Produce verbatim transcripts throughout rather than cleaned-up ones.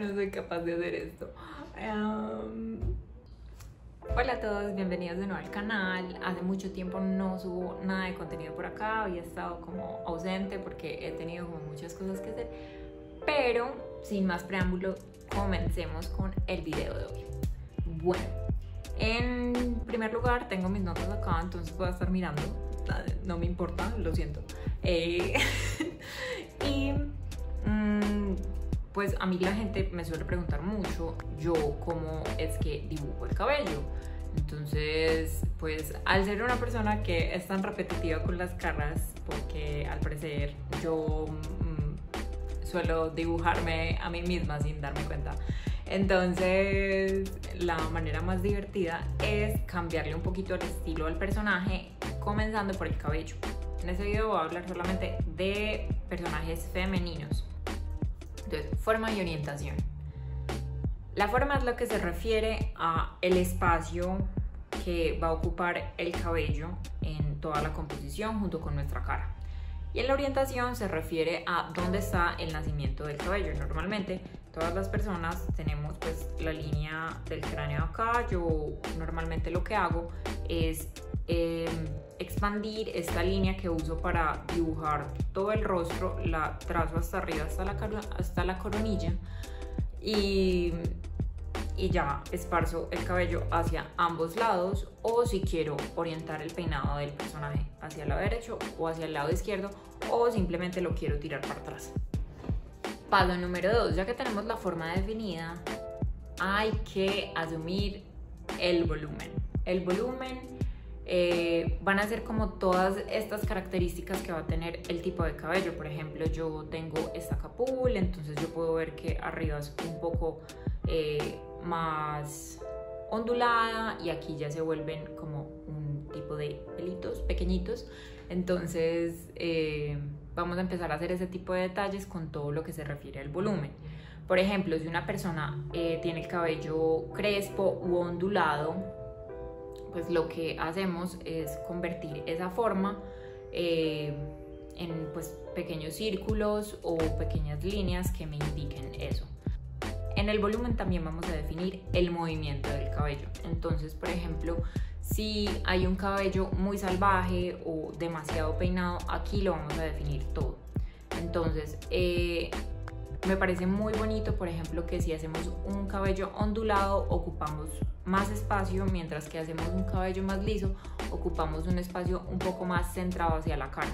no soy capaz de hacer esto. Um... Hola a todos, bienvenidos de nuevo al canal. Hace mucho tiempo no subo nada de contenido por acá, había estado como ausente porque he tenido como muchas cosas que hacer, pero sin más preámbulo, comencemos con el video de hoy. Bueno, en primer lugar tengo mis notas acá, entonces voy a estar mirando, no me importa, lo siento. Eh... y... Mmm, pues a mí la gente me suele preguntar mucho yo cómo es que dibujo el cabello. Entonces, pues al ser una persona que es tan repetitiva con las caras, porque al parecer yo mmm, suelo dibujarme a mí misma sin darme cuenta, entonces la manera más divertida es cambiarle un poquito el estilo al personaje, comenzando por el cabello. En este video voy a hablar solamente de personajes femeninos. Entonces, forma y orientación. La forma es lo que se refiere a el espacio que va a ocupar el cabello en toda la composición junto con nuestra cara. Y en la orientación se refiere a dónde está el nacimiento del cabello. Normalmente todas las personas tenemos pues la línea del cráneo acá. Yo normalmente lo que hago es eh, expandir esta línea que uso para dibujar todo el rostro, la trazo hasta arriba, hasta la, hasta la coronilla, y, y ya esparzo el cabello hacia ambos lados, o si quiero orientar el peinado del personaje hacia el lado derecho o hacia el lado izquierdo, o simplemente lo quiero tirar para atrás. Paso número dos, ya que tenemos la forma definida, hay que asumir el volumen. El volumen Eh, van a ser como todas estas características que va a tener el tipo de cabello. Por ejemplo, yo tengo esta capul, entonces yo puedo ver que arriba es un poco eh, más ondulada y aquí ya se vuelven como un tipo de pelitos pequeñitos. Entonces eh, vamos a empezar a hacer ese tipo de detalles con todo lo que se refiere al volumen. Por ejemplo, si una persona eh, tiene el cabello crespo u ondulado, pues lo que hacemos es convertir esa forma eh, en pues, pequeños círculos o pequeñas líneas que me indiquen eso. En el volumen también vamos a definir el movimiento del cabello. Entonces, por ejemplo, si hay un cabello muy salvaje o demasiado peinado, aquí lo vamos a definir todo. Entonces, eh, me parece muy bonito, por ejemplo, que si hacemos un cabello ondulado ocupamos más espacio, mientras que hacemos un cabello más liso ocupamos un espacio un poco más centrado hacia la cara.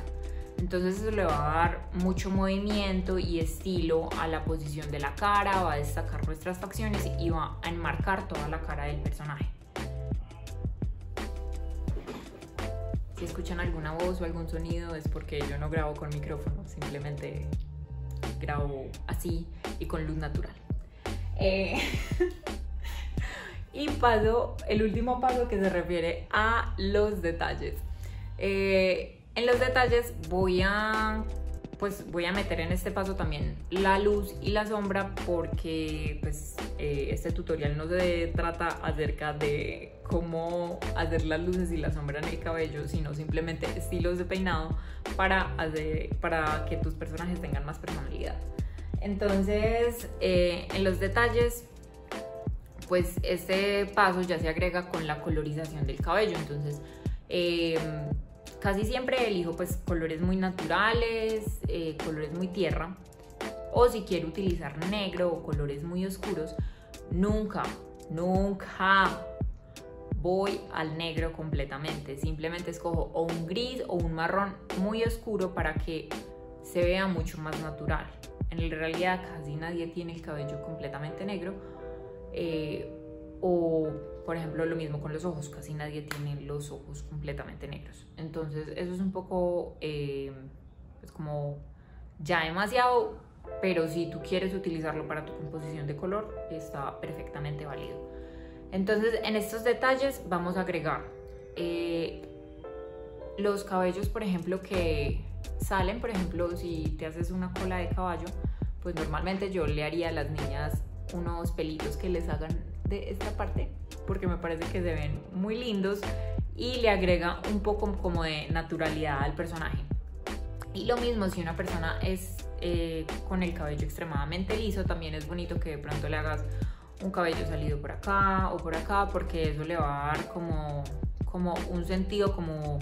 Entonces eso le va a dar mucho movimiento y estilo a la posición de la cara, va a destacar nuestras facciones y va a enmarcar toda la cara del personaje. Si escuchan alguna voz o algún sonido es porque yo no grabo con micrófono, simplemente grabo así y con luz natural. Eh... Y paso, el último paso que se refiere a los detalles. Eh, en los detalles voy a, pues voy a meter en este paso también la luz y la sombra, porque pues, eh, este tutorial no se trata acerca de cómo hacer las luces y la sombra en el cabello, sino simplemente estilos de peinado para, hacer, para que tus personajes tengan más personalidad. Entonces, eh, en los detalles, pues este paso ya se agrega con la colorización del cabello. Entonces eh, casi siempre elijo pues colores muy naturales, eh, colores muy tierra, o si quiero utilizar negro o colores muy oscuros, nunca, nunca voy al negro completamente, simplemente escojo o un gris o un marrón muy oscuro para que se vea mucho más natural. En realidad casi nadie tiene el cabello completamente negro. Eh, o por ejemplo lo mismo con los ojos, casi nadie tiene los ojos completamente negros. Entonces eso es un poco eh, pues como ya demasiado, pero si tú quieres utilizarlo para tu composición de color está perfectamente válido. Entonces en estos detalles vamos a agregar eh, los cabellos, por ejemplo, que salen. Por ejemplo, si te haces una cola de caballo, pues normalmente yo le haría a las niñas unos pelitos que les hagan de esta parte, porque me parece que se ven muy lindos y le agrega un poco como de naturalidad al personaje. Y lo mismo si una persona es eh, con el cabello extremadamente liso, también es bonito que de pronto le hagas un cabello salido por acá o por acá, porque eso le va a dar como, como un sentido, como,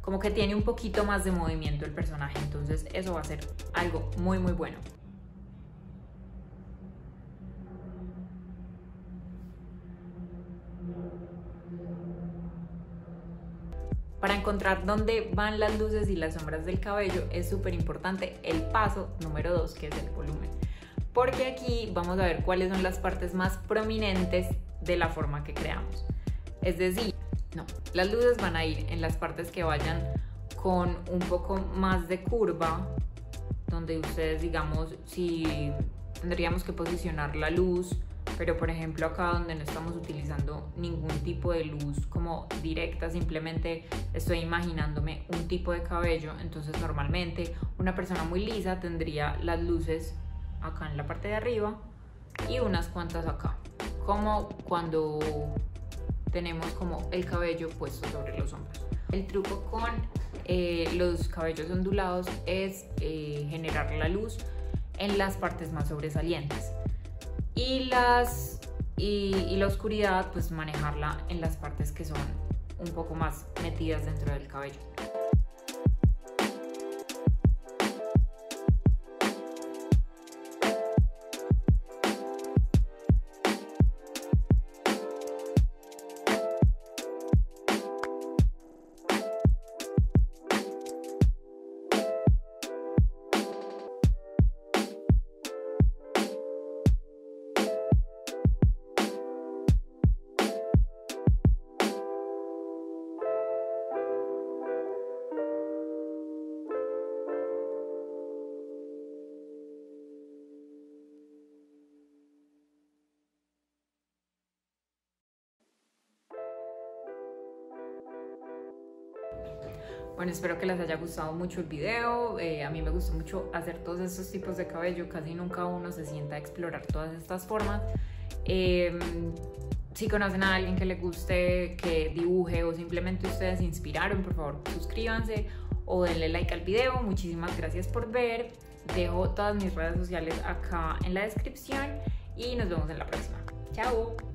como que tiene un poquito más de movimiento el personaje. Entonces eso va a ser algo muy muy bueno. Para encontrar dónde van las luces y las sombras del cabello es súper importante el paso número dos, que es el volumen, porque aquí vamos a ver cuáles son las partes más prominentes de la forma que creamos. Es decir, no, las luces van a ir en las partes que vayan con un poco más de curva, donde ustedes, digamos, si tendríamos que posicionar la luz, pero por ejemplo acá donde no estamos utilizando ningún tipo de luz como directa, simplemente estoy imaginándome un tipo de cabello, entonces normalmente una persona muy lisa tendría las luces acá en la parte de arriba y unas cuantas acá, como cuando tenemos como el cabello puesto sobre los hombros. El truco con eh, los cabellos ondulados es eh, generar la luz en las partes más sobresalientes. Y, las, y, y la oscuridad, pues manejarla en las partes que son un poco más metidas dentro del cabello. Bueno, espero que les haya gustado mucho el video, eh, a mí me gustó mucho hacer todos estos tipos de cabello, casi nunca uno se sienta a explorar todas estas formas. Eh, si conocen a alguien que le guste, que dibuje o simplemente ustedes se inspiraron, por favor suscríbanse o denle like al video. Muchísimas gracias por ver, dejo todas mis redes sociales acá en la descripción y nos vemos en la próxima. ¡Chao!